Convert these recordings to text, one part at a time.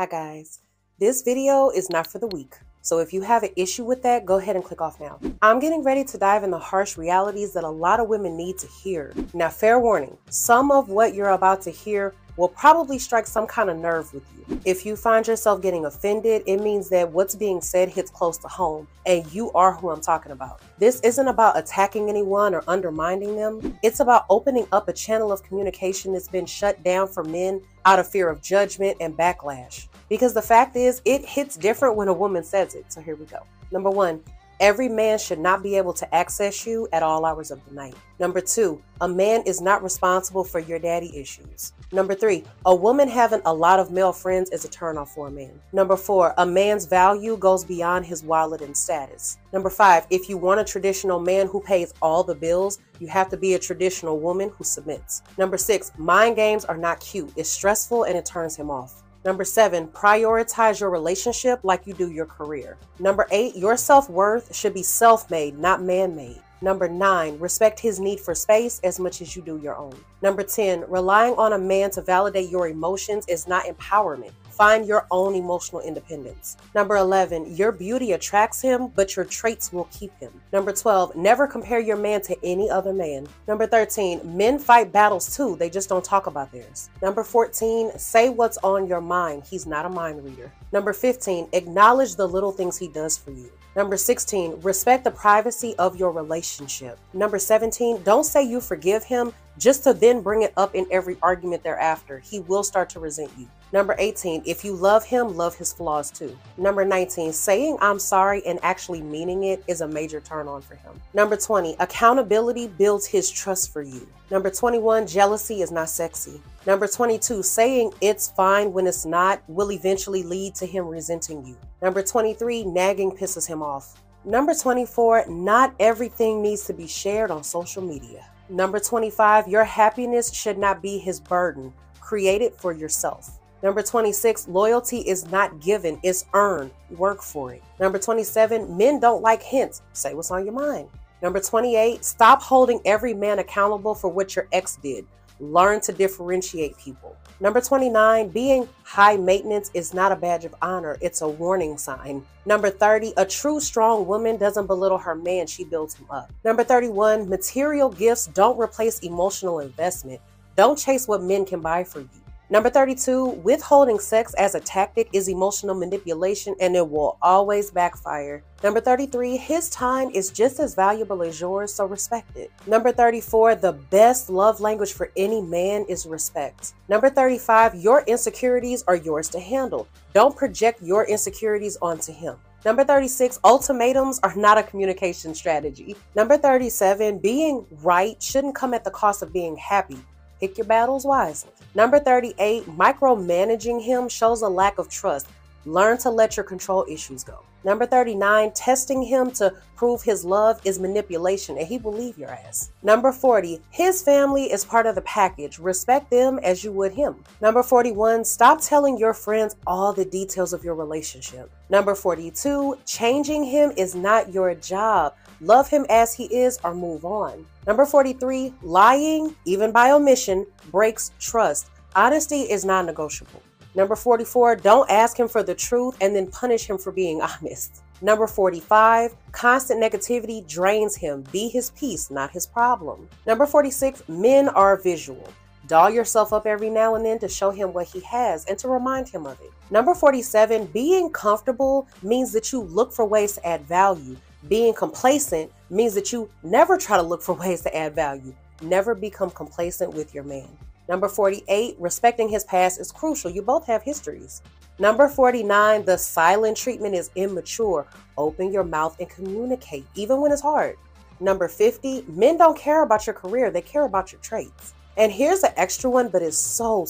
Hi guys, this video is not for the weak, so if you have an issue with that, go ahead and click off now. I'm getting ready to dive in the harsh realities that a lot of women need to hear. Now fair warning, some of what you're about to hear will probably strike some kind of nerve with you. If you find yourself getting offended, it means that what's being said hits close to home and you are who I'm talking about. This isn't about attacking anyone or undermining them. It's about opening up a channel of communication that's been shut down for men out of fear of judgment and backlash. Because the fact is, it hits different when a woman says it. So here we go. Number one, every man should not be able to access you at all hours of the night. Number two, a man is not responsible for your daddy issues. Number three, a woman having a lot of male friends is a turnoff for a man. Number four, a man's value goes beyond his wallet and status. Number five, if you want a traditional man who pays all the bills, you have to be a traditional woman who submits. Number six, mind games are not cute. It's stressful and it turns him off. Number seven, prioritize your relationship like you do your career. Number eight, your self-worth should be self-made, not man-made. Number nine, respect his need for space as much as you do your own. Number 10, relying on a man to validate your emotions is not empowerment. Find your own emotional independence. Number 11, your beauty attracts him, but your traits will keep him. Number 12, never compare your man to any other man. Number 13, men fight battles too, they just don't talk about theirs. Number 14, say what's on your mind, he's not a mind reader. Number 15, acknowledge the little things he does for you. Number 16, respect the privacy of your relationship. Number 17, don't say you forgive him just to then bring it up in every argument thereafter. He will start to resent you. Number 18, if you love him, love his flaws too. Number 19, saying I'm sorry and actually meaning it is a major turn on for him. Number 20, accountability builds his trust for you. Number 21, jealousy is not sexy. Number 22, saying it's fine when it's not will eventually lead to him resenting you. Number 23, nagging pisses him off. Number 24, not everything needs to be shared on social media. Number 25, your happiness should not be his burden. Create it for yourself. Number 26, loyalty is not given, it's earned. Work for it. Number 27, men don't like hints. Say what's on your mind. Number 28, stop holding every man accountable for what your ex did. Learn to differentiate people. Number 29, being high maintenance is not a badge of honor, it's a warning sign. Number 30, a true strong woman doesn't belittle her man, she builds him up. Number 31, material gifts don't replace emotional investment. Don't chase what men can buy for you. Number 32, withholding sex as a tactic is emotional manipulation and it will always backfire. Number 33, his time is just as valuable as yours, so respect it. Number 34, the best love language for any man is respect. Number 35, your insecurities are yours to handle. Don't project your insecurities onto him. Number 36, ultimatums are not a communication strategy. Number 37, being right shouldn't come at the cost of being happy. Pick your battles wisely. Number 38, micromanaging him shows a lack of trust. Learn to let your control issues go. Number 39, testing him to prove his love is manipulation and he will leave your ass. Number 40, his family is part of the package. Respect them as you would him. Number 41, stop telling your friends all the details of your relationship. Number 42, changing him is not your job. Love him as he is or move on. Number 43, lying, even by omission, breaks trust. Honesty is non-negotiable. Number 44, don't ask him for the truth and then punish him for being honest. Number 45, constant negativity drains him. Be his peace, not his problem. Number 46, men are visual. Doll yourself up every now and then to show him what he has and to remind him of it. Number 47, being comfortable means that you look for ways to add value. Being complacent means that you never try to look for ways to add value. Never become complacent with your man. Number 48, respecting his past is crucial. You both have histories. Number 49, the silent treatment is immature. Open your mouth and communicate, even when it's hard. Number 50, men don't care about your career, they care about your traits. And here's an extra one, but it's so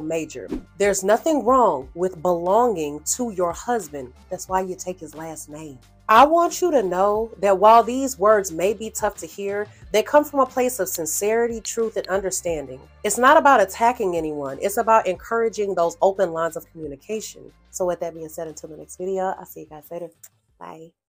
major. There's nothing wrong with belonging to your husband. That's why you take his last name. I want you to know that while these words may be tough to hear, they come from a place of sincerity, truth, and understanding. It's not about attacking anyone. It's about encouraging those open lines of communication. So with that being said, until the next video, I'll see you guys later. Bye.